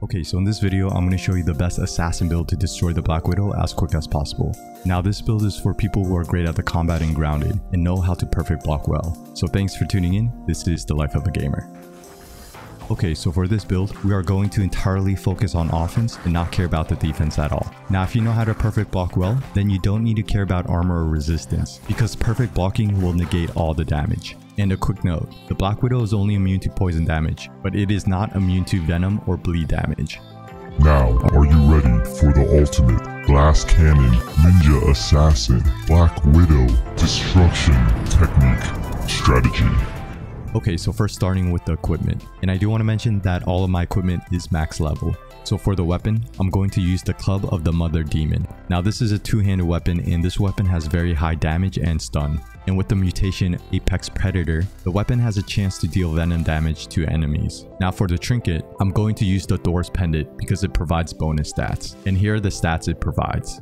Okay, so in this video, I'm going to show you the best assassin build to destroy the Black Widow as quick as possible. Now this build is for people who are great at the combat and grounded and know how to perfect block well. So thanks for tuning in. This is the life of a gamer. Okay, so for this build, we are going to entirely focus on offense and not care about the defense at all. Now, if you know how to perfect block well, then you don't need to care about armor or resistance, because perfect blocking will negate all the damage. And a quick note, the Black Widow is only immune to poison damage, but it is not immune to venom or bleed damage. Now, are you ready for the ultimate glass cannon ninja assassin Black Widow destruction technique strategy? Okay, so first starting with the equipment, and I do want to mention that all of my equipment is max level. So for the weapon, I'm going to use the Club of the Mother Demon. Now this is a two-handed weapon, and this weapon has very high damage and stun. And with the mutation Apex Predator, the weapon has a chance to deal venom damage to enemies. Now for the trinket, I'm going to use the Thor's pendant because it provides bonus stats. And here are the stats it provides.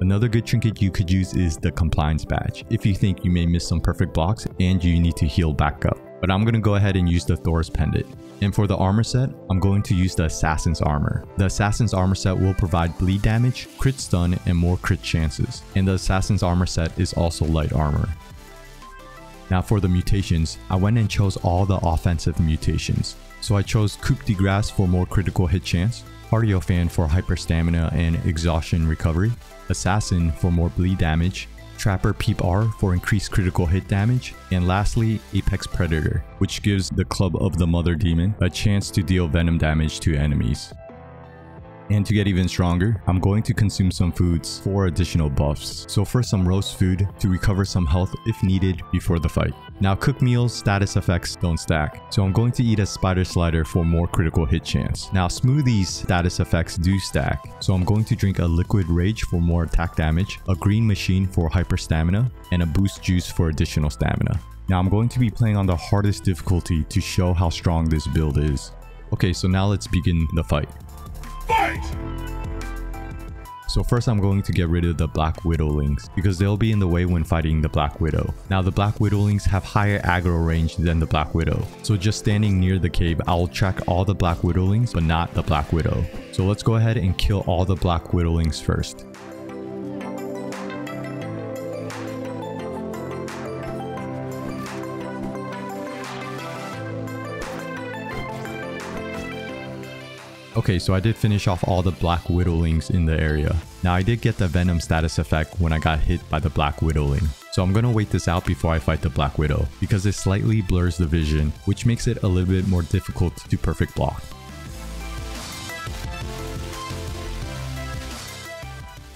Another good trinket you could use is the Compliance Badge, if you think you may miss some perfect blocks and you need to heal back up. But I'm going to go ahead and use the Thor's Pendant. And for the armor set, I'm going to use the Assassin's Armor. The Assassin's Armor set will provide bleed damage, crit stun, and more crit chances. And the Assassin's Armor set is also light armor. Now for the mutations, I went and chose all the offensive mutations. So I chose Coup de Grâce for more critical hit chance, Cardio Fan for hyper stamina and exhaustion recovery, Assassin for more bleed damage, Trapper Peep R for increased critical hit damage, and lastly Apex Predator, which gives the Club of the Mother Demon a chance to deal venom damage to enemies. And to get even stronger, I'm going to consume some foods for additional buffs. So first, some roast food to recover some health if needed before the fight. Now cooked meals status effects don't stack, so I'm going to eat a spider slider for more critical hit chance. Now smoothies status effects do stack, so I'm going to drink a liquid rage for more attack damage, a green machine for hyper stamina, and a boost juice for additional stamina. Now I'm going to be playing on the hardest difficulty to show how strong this build is. Okay, so now let's begin the fight. So first, I'm going to get rid of the Black Widowlings because they'll be in the way when fighting the Black Widow. Now the Black Widowlings have higher aggro range than the Black Widow, so just standing near the cave, I'll track all the Black Widowlings but not the Black Widow. So let's go ahead and kill all the Black Widowlings first. Okay, so I did finish off all the Black Widowlings in the area. Now I did get the venom status effect when I got hit by the Black Widowling. So I'm gonna wait this out before I fight the Black Widow, because it slightly blurs the vision, which makes it a little bit more difficult to perfect block.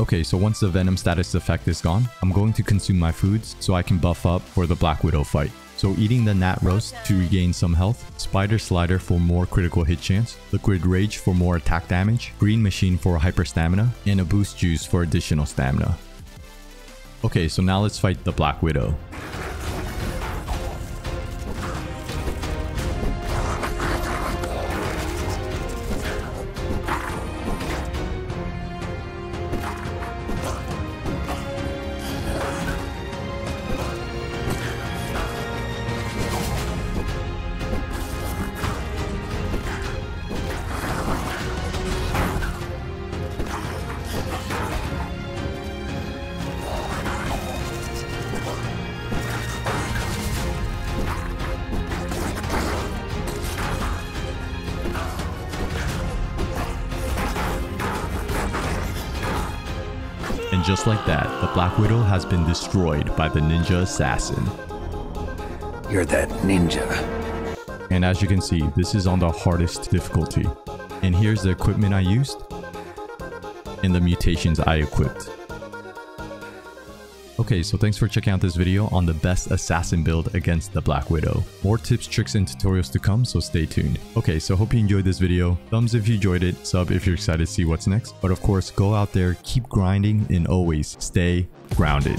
Okay, so once the venom status effect is gone, I'm going to consume my foods so I can buff up for the Black Widow fight. So eating the gnat roast to regain some health, spider slider for more critical hit chance, liquid rage for more attack damage, green machine for hyper stamina, and a boost juice for additional stamina. Okay, so now let's fight the Black Widow. And just like that, the Black Widow has been destroyed by the ninja assassin. You're that ninja. And as you can see, this is on the hardest difficulty. And here's the equipment I used and the mutations I equipped. Okay, so thanks for checking out this video on the best assassin build against the Black Widow. More tips, tricks, and tutorials to come, so stay tuned. Okay, so hope you enjoyed this video. Thumbs if you enjoyed it, sub if you're excited to see what's next. But of course, go out there, keep grinding, and always stay grounded.